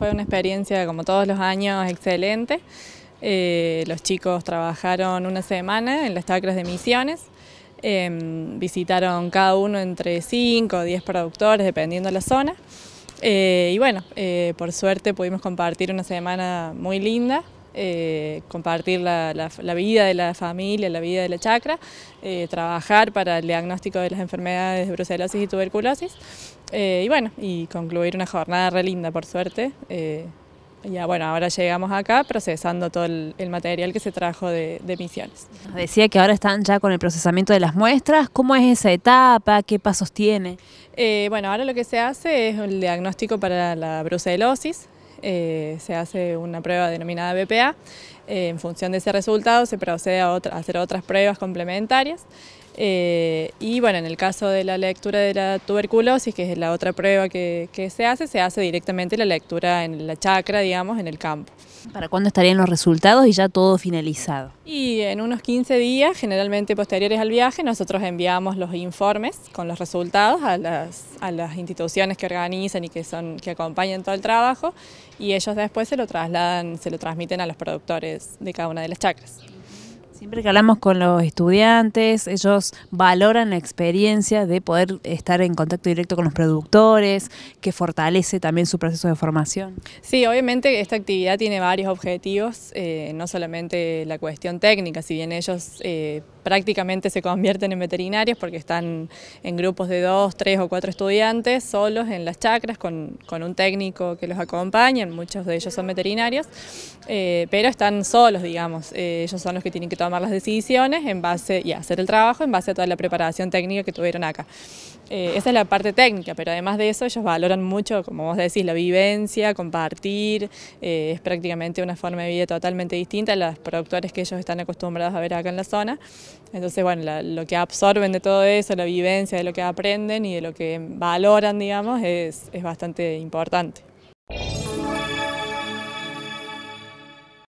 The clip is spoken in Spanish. fue una experiencia como todos los años excelente. Los chicos trabajaron una semana en las chacras de Misiones, visitaron cada uno entre 5 o 10 productores dependiendo de la zona y bueno, por suerte pudimos compartir una semana muy linda, compartir la vida de la familia, la vida de la chacra, trabajar para el diagnóstico de las enfermedades de brucelosis y tuberculosis y bueno, y concluir una jornada re linda por suerte. Ya bueno, ahora llegamos acá procesando todo el material que se trajo de Misiones. Nos decía que ahora están ya con el procesamiento de las muestras. ¿Cómo es esa etapa? ¿Qué pasos tiene? Bueno, ahora lo que se hace es el diagnóstico para la brucelosis. Se hace una prueba denominada BPA. En función de ese resultado se procede a hacer otras pruebas complementarias. Y bueno, en el caso de la lectura de la tuberculosis, que es la otra prueba que se hace directamente la lectura en la chacra, digamos, en el campo. ¿Para cuándo estarían los resultados y ya todo finalizado? Y en unos 15 días, generalmente posteriores al viaje, nosotros enviamos los informes con los resultados a las instituciones que organizan y que acompañan todo el trabajo, y ellos después se lo transmiten a los productores de cada una de las chacras. Siempre que hablamos con los estudiantes, ellos valoran la experiencia de poder estar en contacto directo con los productores, que fortalece también su proceso de formación. Sí, obviamente esta actividad tiene varios objetivos, no solamente la cuestión técnica, si bien ellos prácticamente se convierten en veterinarios porque están en grupos de 2, 3 o 4 estudiantes solos en las chacras con un técnico que los acompaña, muchos de ellos son veterinarios, pero están solos, digamos, ellos son los que tienen que tomar las decisiones en base y hacer el trabajo en base a toda la preparación técnica que tuvieron acá. Esa es la parte técnica, pero además de eso ellos valoran mucho, como vos decís, la vivencia, compartir, es prácticamente una forma de vida totalmente distinta a los productores que ellos están acostumbrados a ver acá en la zona. Entonces, bueno, lo que absorben de todo eso, la vivencia, de lo que aprenden y de lo que valoran, digamos, es bastante importante.